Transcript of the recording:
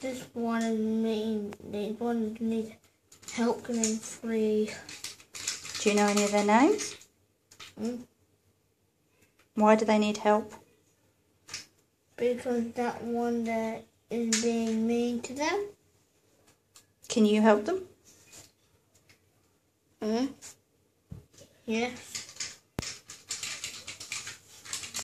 just wanted help getting free. Do you know any of their names? Mm. Why do they need help? Because that one that is being mean to them. Can you help them? Mm. Yes.